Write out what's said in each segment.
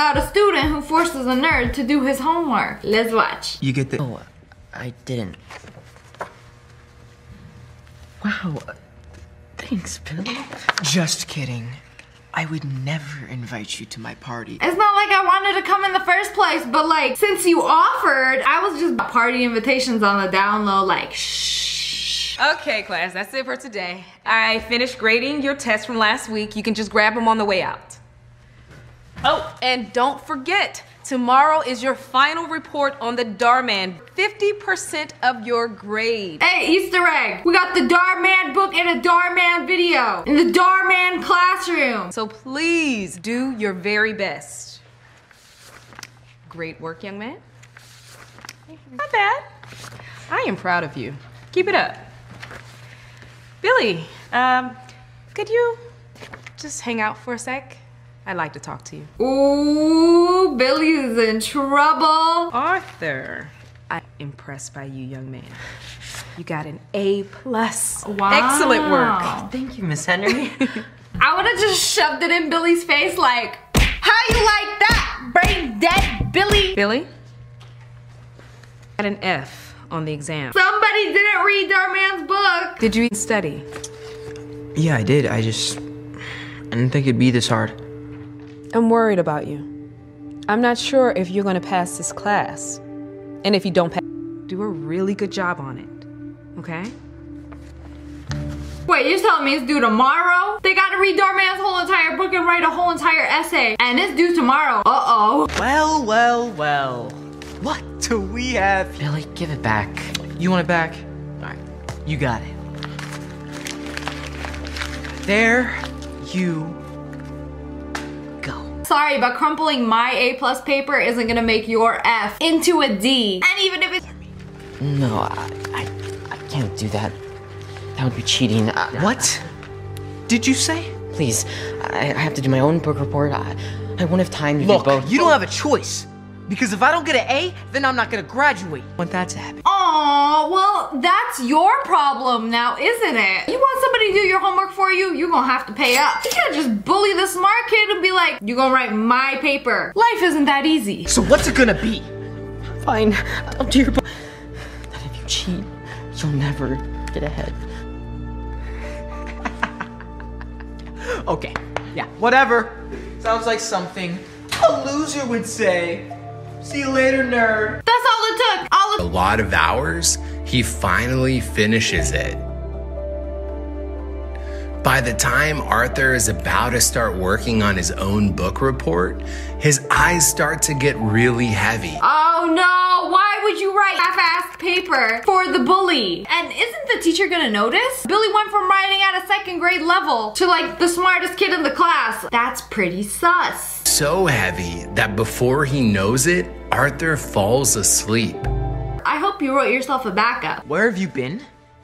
About a student who forces a nerd to do his homework. Let's watch. You get the... Oh, I didn't. Wow. Thanks, Billy. Just kidding. I would never invite you to my party. It's not like I wanted to come in the first place, but like, since you offered, I was just party invitations on the down low, like, shh. Okay, class, that's it for today. I finished grading your tests from last week. You can just grab them on the way out. Oh, and don't forget, tomorrow is your final report on the Dhar Mann. 50% of your grade. Hey, Easter egg. We got the Dhar Mann book and a Dhar Mann video in the Dhar Mann classroom. So please do your very best. Great work, young man. Not bad. I am proud of you. Keep it up. Billy, could you just hang out for a sec? I'd like to talk to you. Ooh, Billy's in trouble. Arthur, I'm impressed by you, young man. You got an A+. Wow. Excellent work. Thank you, Miss Henry. I would have just shoved it in Billy's face like, how you like that? Brain dead, Billy. Billy, got an F on the exam. Somebody didn't read Dhar Mann's book. Did you study? Yeah, I did. I didn't think it'd be this hard. I'm worried about you. I'm not sure if you're gonna pass this class. And if you don't pass, do a really good job on it, okay? Wait, you're telling me it's due tomorrow? They gotta read Dhar Mann's whole entire book and write a whole entire essay, and it's due tomorrow. Uh-oh. Well, well, well. What do we have? Billy, give it back. You want it back? All right, you got it. There you sorry, but crumpling my A+ paper isn't gonna make your F into a D. And even if it's... No, I can't do that. That would be cheating. What did you say? Please, I have to do my own book report. I won't have time to do both. You don't have a choice. Because if I don't get an A, then I'm not gonna graduate. I want that to happen. Aww, well, that's your problem now, isn't it? You want somebody to do your homework for you, you're gonna have to pay up. You can't just bully the smart kid and be like, you're gonna write my paper. Life isn't that easy. So what's it gonna be? Fine, I'll do your book. But if you cheat, you'll never get ahead. Okay, yeah, whatever. Sounds like something a loser would say. See you later, nerd. That's all it took. A lot of hours, he finally finishes it. By the time Arthur is about to start working on his own book report, his eyes start to get really heavy. Oh no, why would you write half-assed paper for the bully? And isn't the teacher gonna notice? Billy went from writing at a second grade level to like the smartest kid in the class. That's pretty sus. So heavy that before he knows it, Arthur falls asleep. I hope you wrote yourself a backup. Where have you been?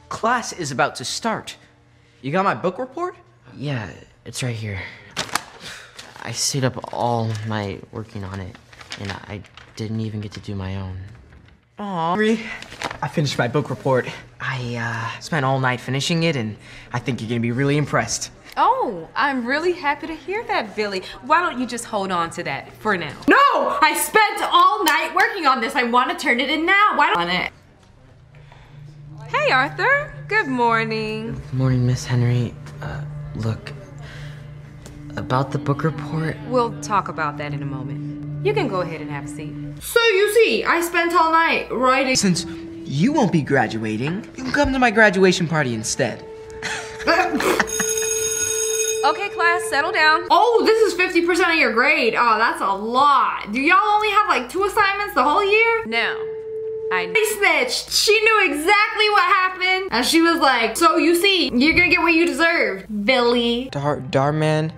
Class is about to start. You got my book report? Yeah, it's right here. I stayed up all night working on it, and I didn't even get to do my own. Aww. I finished my book report. I spent all night finishing it, and I think you're gonna be really impressed. Oh, I'm really happy to hear that, Billy. Why don't you just hold on to that for now? No! I spent all night working on this. I want to turn it in now. Why don't I? Hey, Arthur. Good morning. Good morning, Miss Henry. Look, about the book report... We'll talk about that in a moment. You can go ahead and have a seat. So you see, I spent all night writing... Since you won't be graduating, you can come to my graduation party instead. Okay, class, settle down. Oh, this is 50% of your grade. Oh, that's a lot. Do y'all only have like 2 assignments the whole year? No. I snitched. She knew exactly what happened. And she was like, so you see, you're gonna get what you deserve, Billy. Dhar Mann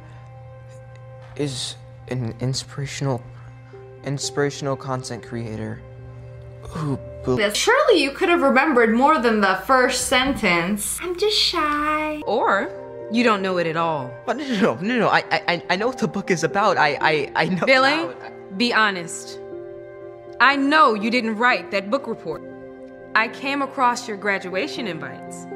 is an inspirational content creator who... Surely you could have remembered more than the first sentence. I'm just shy. Or... You don't know it at all. But no. I know what the book is about. I know. Billy, be honest. I know you didn't write that book report. I came across your graduation invites.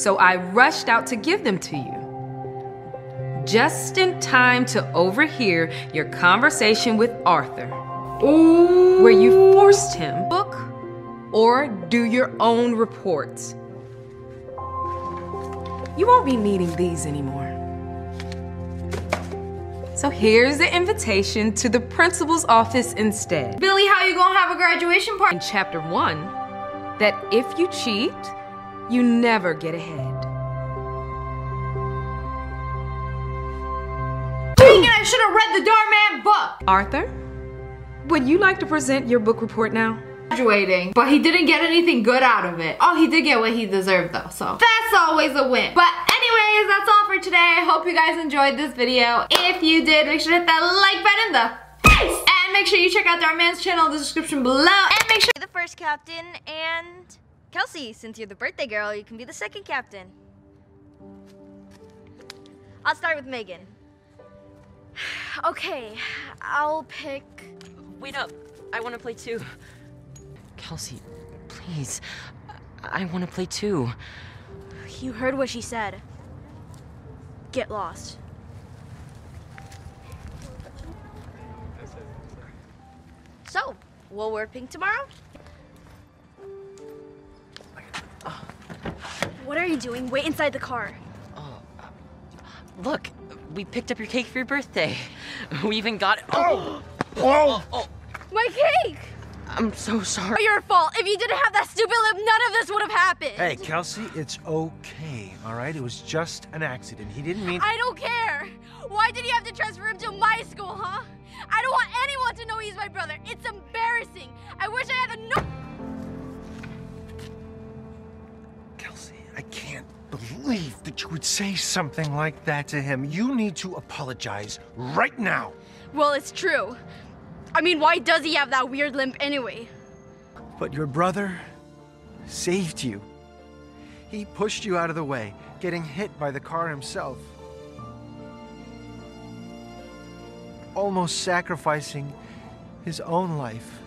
So I rushed out to give them to you. just in time to overhear your conversation with Arthur. Ooh. Where you forced him to book or do your own reports. You won't be needing these anymore. So here's the invitation to the principal's office instead. Billy, how you gonna have a graduation party? In chapter 1, that if you cheat, you never get ahead. Dang it, I should have read the Dhar Mann book! Arthur, would you like to present your book report now? Graduating, but he didn't get anything good out of it. Oh, he did get what he deserved though, so that's always a win. But anyways, that's all for today. I hope you guys enjoyed this video. If you did, make sure to hit that like button in the face. And make sure you check out Dhar Mann's channel in the description below. And make sure you're the first captain, and Kelsey, since you're the birthday girl, you can be the second captain. I'll start with Megan. Okay, I'll pick... Wait up, I want to play too. Kelsey, please. I want to play too. You heard what she said. Get lost. So, we'll wear pink tomorrow? What are you doing? Wait inside the car. Oh, look, we picked up your cake for your birthday. We even got it. Oh! Oh! Oh. My cake! I'm so sorry. Your fault. If you didn't have that stupid lip, none of this would have happened. Hey, Kelsey, it's okay, all right? It was just an accident. He didn't mean... I don't care. Why did he have to transfer him to my school, huh? I don't want anyone to know he's my brother. It's embarrassing. I wish I had a no... Kelsey, I can't believe that you would say something like that to him. You need to apologize right now. Well, it's true. I mean, why does he have that weird limp anyway? But your brother saved you. He pushed you out of the way, getting hit by the car himself. Almost sacrificing his own life.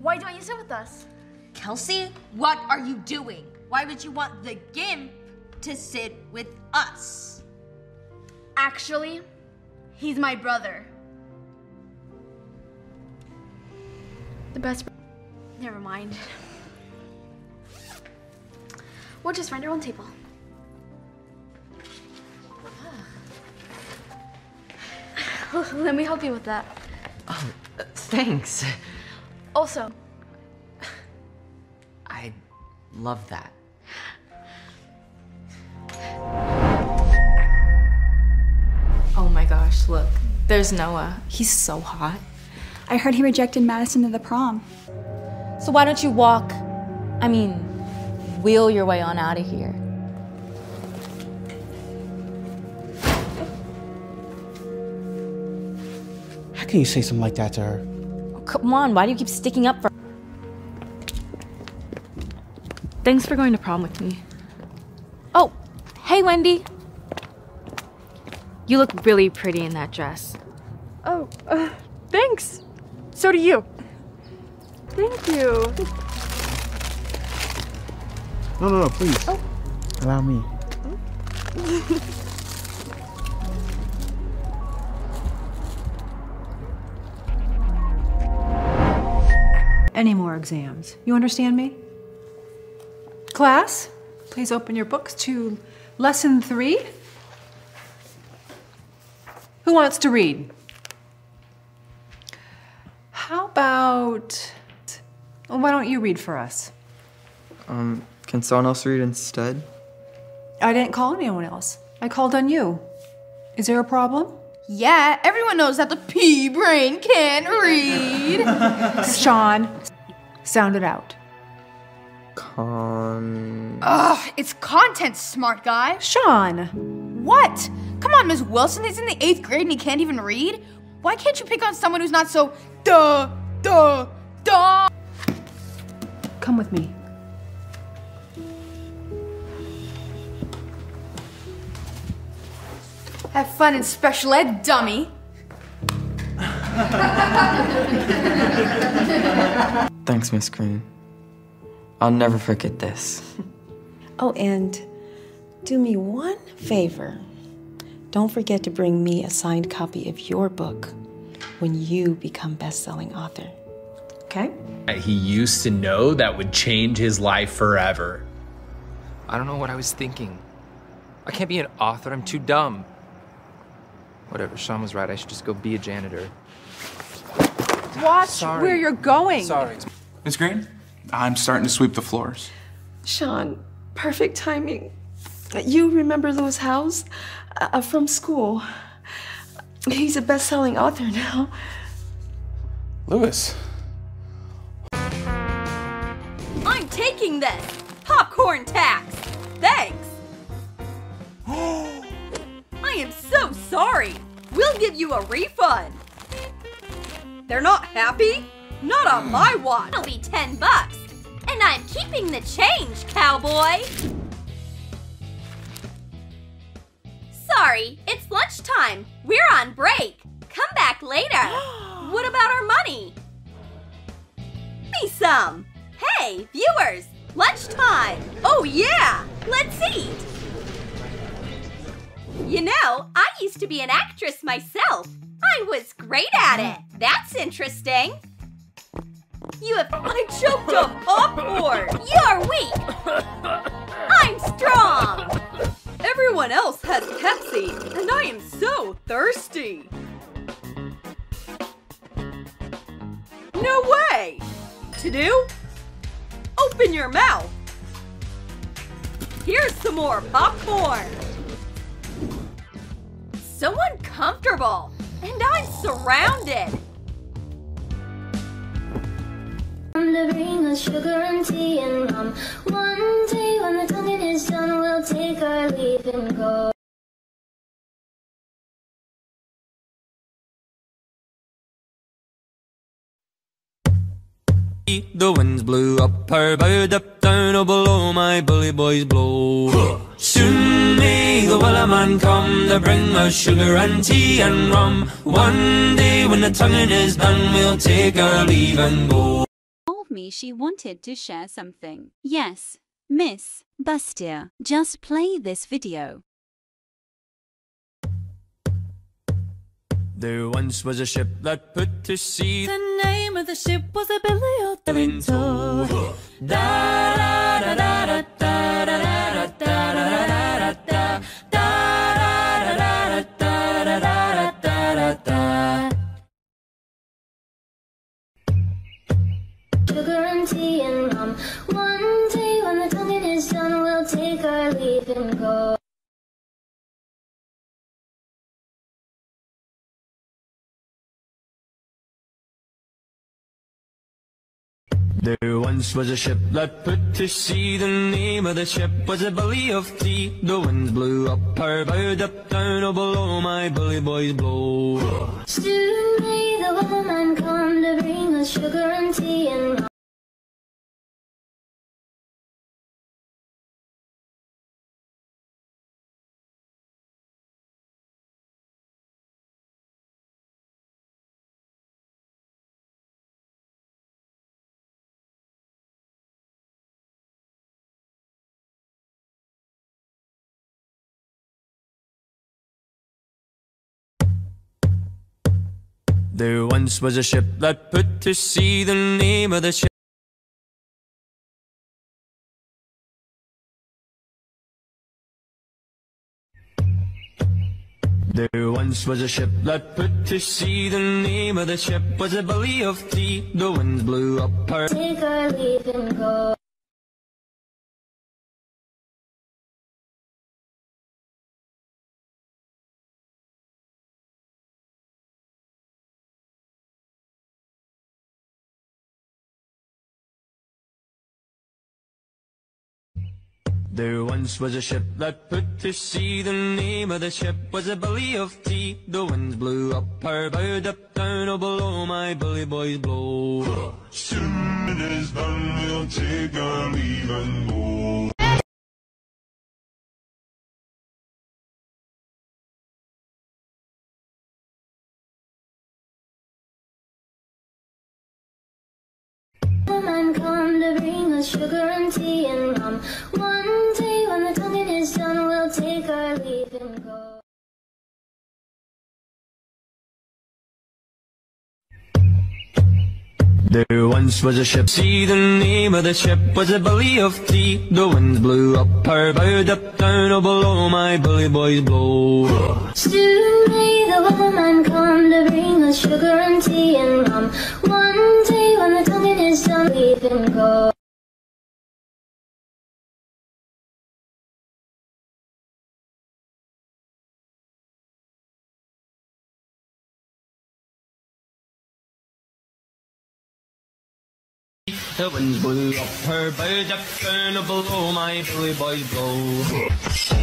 Why don't you sit with us? Kelsey, what are you doing? Why would you want the Gimp to sit with us? Actually, he's my brother. The best... Never mind. We'll just find our own table. Let me help you with that. Oh, thanks. Also... I love that. Oh my gosh, look. There's Noah. He's so hot. I heard he rejected Madison to the prom. So why don't you walk, I mean, wheel your way on out of here? How can you say something like that to her? Oh, come on, why do you keep sticking up for... Thanks for going to prom with me. Oh, hey, Wendy. You look really pretty in that dress. Oh, thanks. So do you. Thank you. No, no, no, please. Oh. Allow me. Oh. Any more exams? You understand me? Class, please open your books to lesson 3. Who wants to read? How about... why don't you read for us? Can someone else read instead? I didn't call anyone else. I called on you. Is there a problem? Yeah, everyone knows that the pea brain can't read. Sean, sound it out. Ugh, it's content, smart guy. Sean. What? Come on, Ms. Wilson, he's in the 8th grade and he can't even read? Why can't you pick on someone who's not so... duh, duh, duh. Come with me. Have fun in special ed, dummy. Thanks, Miss Green. I'll never forget this. Oh, and do me one favor. Don't forget to bring me a signed copy of your book when you become best-selling author. Okay? He used to know that would change his life forever. I don't know what I was thinking. I can't be an author, I'm too dumb. Whatever, Sean was right, I should just go be a janitor. Watch where you're going. Sorry. Ms. Green, I'm starting to sweep the floors. Sean, perfect timing. You remember Lewis Howes from school. He's a best-selling author now. Lewis. I'm taking this. Popcorn tax. Thanks. I am so sorry. We'll give you a refund. They're not happy? Not on my watch. It'll be $10. And I'm keeping the change, cowboy. Sorry, it's lunchtime. We're on break. Come back later. What about our money? Me some. Hey, viewers, lunchtime. Oh yeah, let's eat. You know, I used to be an actress myself. I was great at it. That's interesting. You have- I choked up upward. You're weak. I'm strong. Everyone else has Pepsi, and I am so thirsty. No way. To do? Open your mouth. Here's some more popcorn. So uncomfortable, and I'm surrounded. I'm the ring of sugar and tea and rum. One day when the tonguing is done, we'll take our leave and go. The winds blew up her bow, dipped down oh, below my bully boys blow. Soon may the Wellerman come to bring us sugar and tea and rum. One day when the tonguing is done, we'll take our leave and go. Me she wanted to share something. Yes, Miss Bustier, just play this video. There once was a ship that put to sea. The name of the ship was a Billy O'Dillington. Da da da da da da da da da da da da da da da da. Sugar and tea and rum. One day when the tonguing is done, we'll take our leave and go. There once was a ship that put to sea. The name of the ship was a Bully of Tea. The winds blew up her bow, up down oh, below my bully boys blow. Soon may the Wellerman come to bring us sugar and tea and rum. There once was a ship that put to sea. The name of the ship. There once was a ship that put to sea. The name of the ship was a Bully of Tea. The winds blew up her. Take our leave and go. There once was a ship that put to sea. The name of the ship was a Bully of Tea. The winds blew up her bow, up down oh, below my bully boys blow. Soon it is done, we'll take our leave and go. Come to bring us sugar and tea and rum. One day when the tonguing is done, we'll take our leave and go. There once was a ship. See, the name of the ship was a belly of tea. The winds blew up her bow, up down, oh below my bully boys blow. Slowly the wellerman come to bring us sugar and tea and rum. One day when the tongue in his tongue, leave him go. The winds blew up her bows, up down below my bully boys blow. Sugar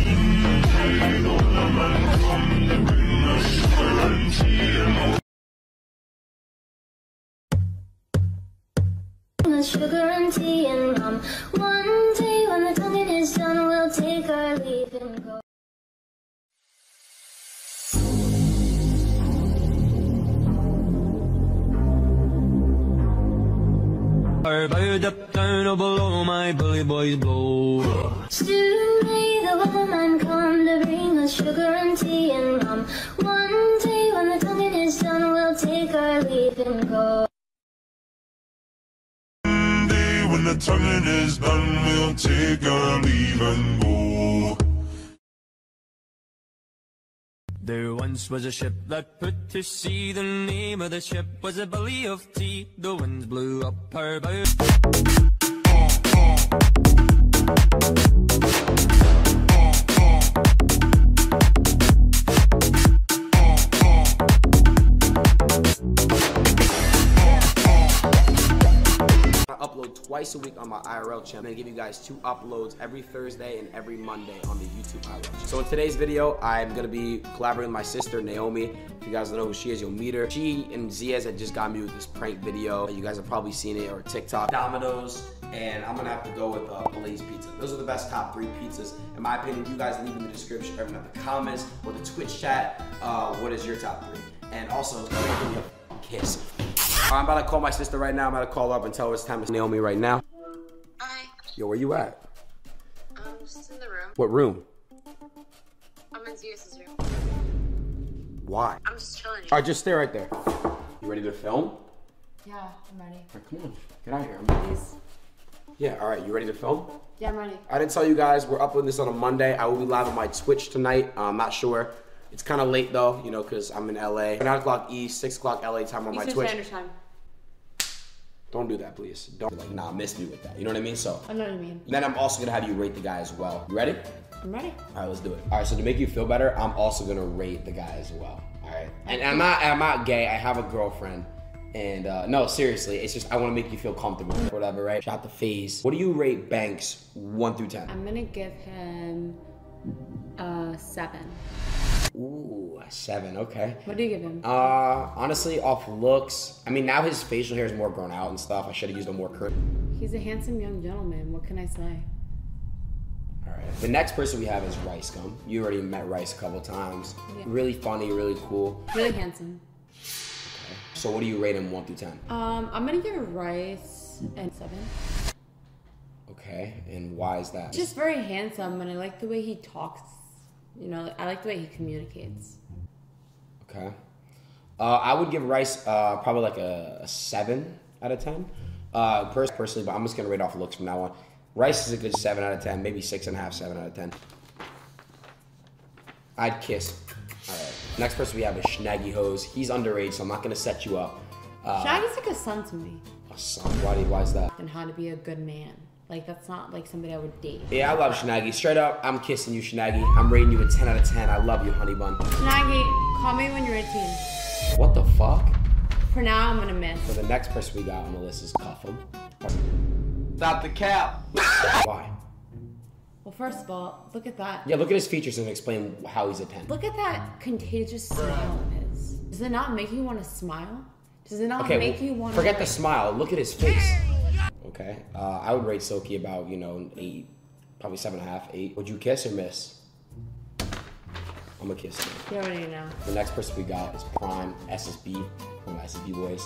and tea and rum. One day when the tongue in his tongue, we'll take our leave and go. Her bow up down oh below my bully boys blow. Slowly the wellerman come to bring us sugar and tea and rum. One day when the tongue in his tongue, we'll take our leave and go. One day when the tongue in his tongue, we'll take our leave and go. There once was a ship that put to sea. The name of the ship was a belly of tea. The winds blew up her bow. I upload twice a week on my IRL channel. I'm gonna give you guys 2 uploads every Thursday and every Monday on the YouTube IRL channel. So in today's video, I'm gonna be collaborating with my sister, Naomi. If you guys don't know who she is, you'll meet her. She and Zias had just got me with this prank video. You guys have probably seen it, or TikTok. Domino's, and I'm gonna have to go with Blaze Pizza. Those are the best top 3 pizzas. In my opinion, you guys leave in the description, or in the comments, or the Twitch chat, what is your top 3? And also, give me a kiss. I'm about to call my sister right now. I'm about to call her up and tell her it's time to Naomi right now. Hi. Yo, where you at? I'm just in the room. What room? I'm in Zias' room. Why? I'm just chilling. All right, just stay right there. You ready to film? Yeah, I'm ready. All right, come on, get out of here. Please. Yeah, all right, you ready to film? Yeah, I'm ready. I didn't tell you guys, we're uploading this on a Monday. I will be live on my Twitch tonight. I'm not sure. It's kind of late though, you know, because I'm in LA. 9 o'clock East, 6 o'clock LA time on Eastern my Twitch. Standard time. Don't do that, please. Don't like, nah, miss me with that. You know what I mean? So. I know what I mean. Then I'm also gonna have you rate the guy as well. You ready? I'm ready. All right, let's do it. All right, so to make you feel better, I'm also gonna rate the guy as well. All right. And I'm not gay. I have a girlfriend. And no, seriously, it's just I want to make you feel comfortable, or whatever, right? Shot the face. What do you rate Banks 1 through 10? I'm gonna give him a 7. Ooh, a 7, okay. What do you give him? Honestly, off looks. I mean, now his facial hair is more grown out and stuff. I should have used a more curly. He's a handsome young gentleman. What can I say? All right. The next person we have is Ricegum. You already met Rice a couple times. Yeah. Really funny, really cool. Really handsome. Okay. So what do you rate him 1 through 10? I'm gonna give Rice a 7. Okay, and why is that? Just very handsome, and I like the way he talks. You know, I like the way he communicates. Okay. I would give Rice probably like a 7 out of 10. Personally, but I'm just going to rate off looks from now on. Rice is a good 7 out of 10, maybe 6.5, 7 out of 10. I'd kiss. All right. Next person we have is Shnaggy Hose. He's underage, so I'm not going to set you up. Shnaggy's like a son to me. A son? Why is that? And how to be a good man. Like, that's not, like, somebody I would date. Yeah, I love Shnaggy. Straight up, I'm kissing you, Shnaggy. I'm rating you a 10 out of 10. I love you, honey bun. Shnaggy, call me when you're 18. What the fuck? For now, I'm gonna miss. So the next person we got on the list is Cuffham. Stop the cap. Why? Well, first of all, look at that. Yeah, look at his features and explain how he's a 10. Look at that contagious smile of his. Does it not make you want to smile? Does it not make you want to... Forget the smile. Look at his face. Okay, I would rate Silky about, you know, 8, probably 7.5, 8. Would you kiss or miss? I'm gonna kiss you. You already know. The next person we got is Prime SSB, one of my SSB boys.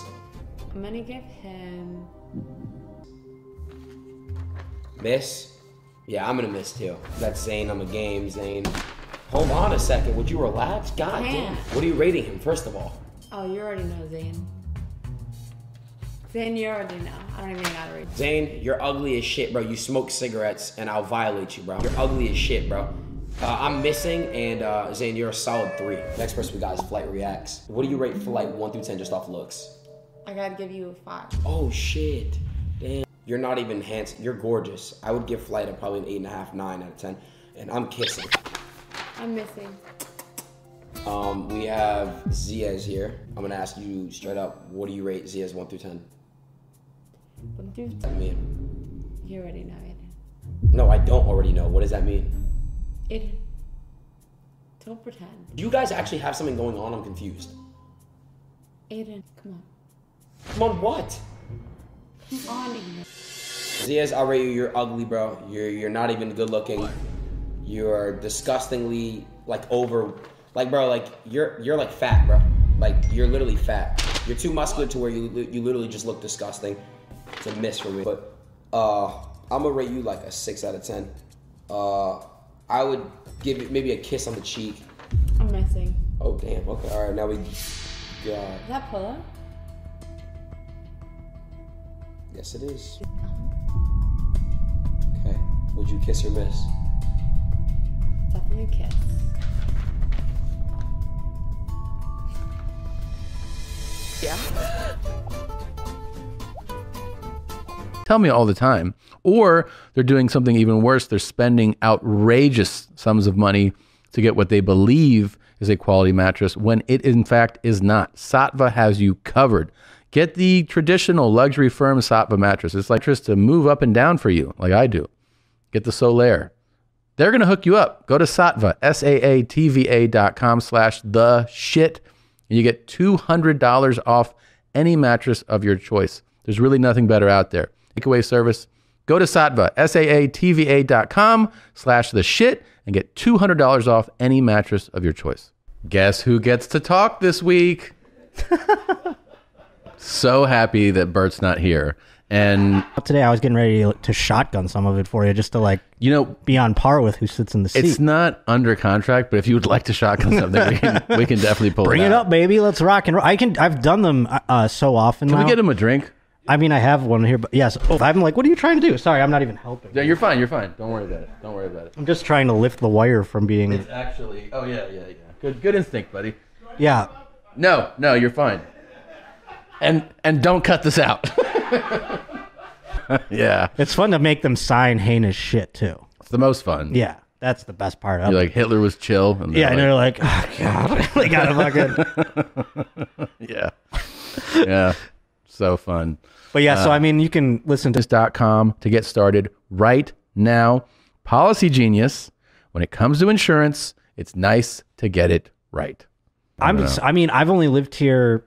I'm gonna give him... Miss? Yeah, I'm gonna miss too. That's Zane, I'm a game, Zane. Hold on a second, would you relax? God damn. What are you rating him, first of all? Oh, you already know Zane. Zane, you already know. I don't even know how to read. Zane, you're ugly as shit, bro. You smoke cigarettes and I'll violate you, bro. You're ugly as shit, bro. I'm missing, and Zane, you're a solid 3. Next person we got is Flight Reacts. What do you rate Flight 1 through 10 just off looks? I gotta give you a 5. Oh shit, damn. You're not even handsome, you're gorgeous. I would give Flight probably an 8.5, 9 out of 10. And I'm kissing. I'm missing. We have Zias here. I'm gonna ask you straight up, what do you rate Zias 1 through 10? 1 through 10? What does that mean? You already know it. No, I don't already know. What does that mean? It. Don't pretend. Do you guys actually have something going on? I'm confused. Aiden, come on. Come on what? Come on, Aiden. Zias, I'll rate you. You're ugly, bro. You're not even good looking. You're disgustingly like over. Like bro, like you're like fat, bro. Like you're literally fat. You're too muscular to where you literally just look disgusting. It's a miss for me. But I'm gonna rate you like a 6 out of 10. I would give it maybe a kiss on the cheek. I'm missing. Oh damn. Okay. All right. Now we. Yeah. Is that pull up? Yes, it is. Okay. Would you kiss or miss? Definitely a kiss. Yeah. Tell me all the time. Or they're doing something even worse. They're spending outrageous sums of money to get what they believe is a quality mattress when it in fact is not. Saatva has you covered. Get the traditional luxury firm Saatva mattress. It's like just to move up and down for you like I do. Get the Solaire. They're going to hook you up. Go to Saatva, saatva.com/theshit. And you get $200 off any mattress of your choice. There's really nothing better out there. Takeaway service. Go to Saatva, saatva.com/theshit, and get $200 off any mattress of your choice. Guess who gets to talk this week? So happy that Bert's not here. And today I was getting ready to shotgun some of it for you just to like, you know, be on par with who sits in the seat. It's not under contract, but if you would like to shotgun something, we can definitely pull Bring it up, baby. Let's rock and roll. I've done them so often. Can we get him a drink? I mean, I have one here, but yes. Oh, I'm like, what are you trying to do? Sorry, I'm not even helping. Yeah, you're fine. You're fine. Don't worry about it. Don't worry about it. I'm just trying to lift the wire from being. It's actually. Oh yeah. Good instinct, buddy. Yeah. No, you're fine. And don't cut this out. Yeah. It's fun to make them sign heinous shit, too. It's the most fun. Yeah. That's the best part of it. Like, Hitler was chill. And yeah, and like, they're like, oh, God. They gotta fucking... Yeah. Yeah. So fun. But yeah, so, I mean, you can listen to this.com to get started right now. Policy Genius. When it comes to insurance, it's nice to get it right. I've only lived here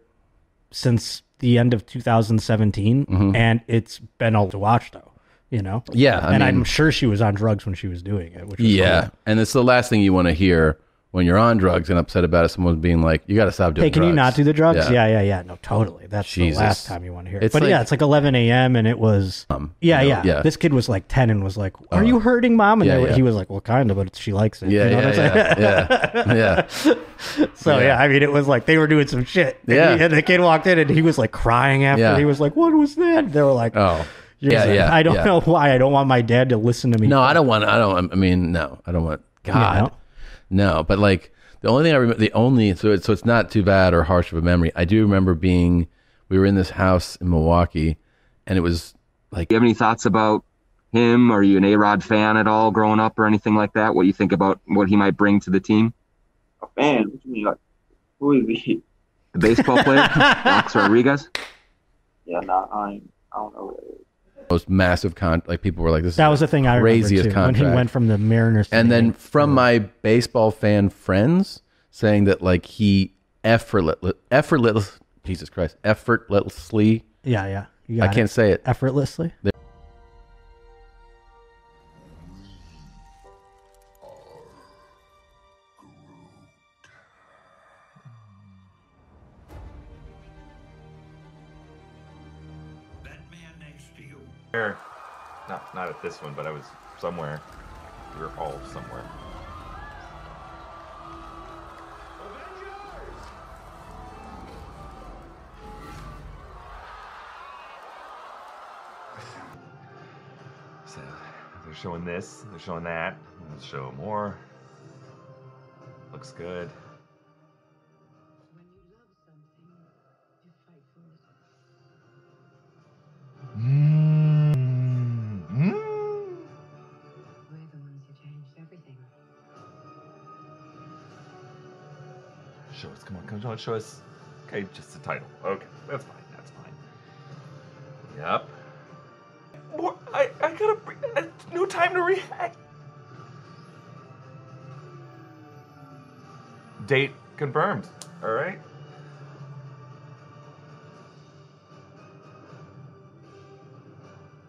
since... the end of 2017, and it's been all to watch though, you know? Yeah. I'm sure she was on drugs when she was doing it, which was funny. And it's the last thing you want to hear when you're on drugs and upset about it, someone being like, you got to stop doing drugs. Hey, can you not do the drugs? Yeah. Yeah. No, totally. That's Jesus. The last time you want to hear it. It's but like, yeah, it's like 11 a.m. and it was, This kid was like 10 and was like, are you hurting mom? And he was like, well, kind of, but she likes it. Yeah, you know what I'm saying? So yeah, I mean, it was like, they were doing some shit. And and the kid walked in and he was like crying after. He was like, what was that? And they were like, oh. Yeah. I don't know why. I don't want my dad to listen to me. No, I don't want, God. You know? No, but like the only thing I remember, so it's not too bad or harsh of a memory. I do remember we were in this house in Milwaukee and it was like. Do you have any thoughts about him? Are you an A-Rod fan at all growing up or anything like that? What do you think about what he might bring to the team? A fan? What do you mean? Like, who is he? The baseball player? Alex Rodriguez? Yeah, no, I don't know. Most massive people were like, this is that was the thing I craziest remember too, contract. When he went from the Mariners to and the then Yankees. From my baseball fan friends saying that like he effortlessly I can't say it effortlessly. Not at this one, but I was somewhere. We were all somewhere. Avengers! So they're showing this, they're showing that. Let's show more. Looks good. Show us, come on, come on, show us. Okay, just the title. Okay, that's fine, that's fine. Yep. More, I gotta, no time to react. Date confirmed, all right.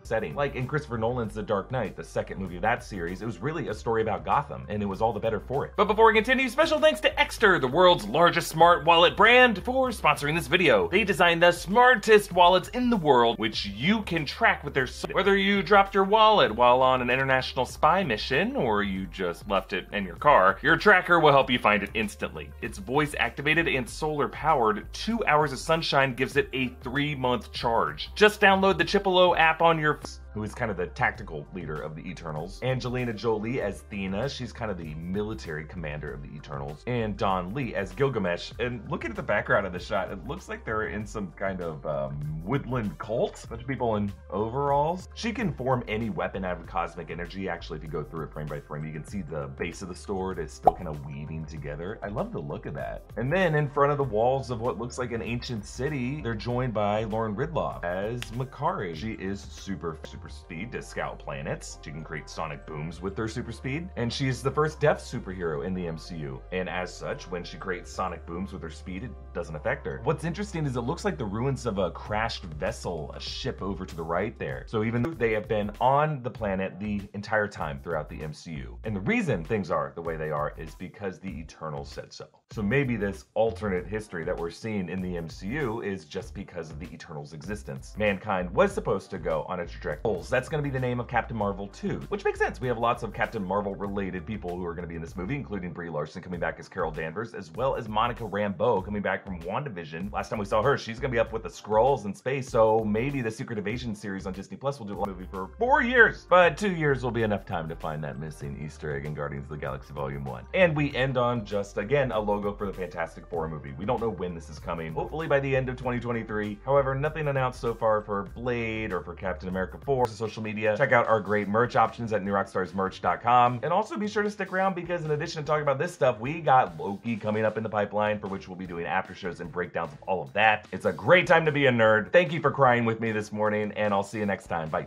Setting. Like in Christopher Nolan's The Dark Knight, the second movie of that series, it was really a story about Gotham, and it was all the better for it. But before we continue, special thanks to Exter, the world's largest smart wallet brand, for sponsoring this video. They designed the smartest wallets in the world, which you can track with their whether you dropped your wallet while on an international spy mission, or you just left it in your car, your tracker will help you find it instantly. It's voice activated and solar powered. 2 hours of sunshine gives it a 3-month charge. Just download the Chipolo app on your who is kind of the tactical leader of the Eternals. Angelina Jolie as Thena, she's kind of the military commander of the Eternals. And Don Lee as Gilgamesh. And looking at the background of the shot, it looks like they're in some kind of woodland cult. A bunch of people in overalls. She can form any weapon out of cosmic energy. Actually, if you go through it frame by frame, you can see the base of the sword is still kind of weaving together. I love the look of that. And then in front of the walls of what looks like an ancient city, they're joined by Lauren Ridloff as Makari. She is super speed to scout planets. She can create sonic booms with her super speed. And she is the first deaf superhero in the MCU. And as such, when she creates sonic booms with her speed, it doesn't affect her. What's interesting is it looks like the ruins of a crashed vessel, a ship over to the right there. So even though they have been on the planet the entire time throughout the MCU. And the reason things are the way they are is because the Eternals said so. So maybe this alternate history that we're seeing in the MCU is just because of the Eternals' existence. Mankind was supposed to go on a trajectory. That's going to be the name of Captain Marvel 2, which makes sense. We have lots of Captain Marvel-related people who are going to be in this movie, including Brie Larson coming back as Carol Danvers, as well as Monica Rambeau coming back from WandaVision. Last time we saw her, she's going to be up with the Skrulls in space, so maybe the Secret Invasion series on Disney Plus will do a movie for 4 years. But 2 years will be enough time to find that missing Easter egg in Guardians of the Galaxy Volume 1. And we end on just, again, a logo for the Fantastic Four movie. We don't know when this is coming, hopefully by the end of 2023. However, nothing announced so far for Blade or for Captain America 4. Social media. Check out our great merch options at newrockstarsmerch.com. And also be sure to stick around because in addition to talking about this stuff, we got Loki coming up in the pipeline, for which we'll be doing after shows and breakdowns of all of that. It's a great time to be a nerd. Thank you for crying with me this morning, and I'll see you next time. Bye.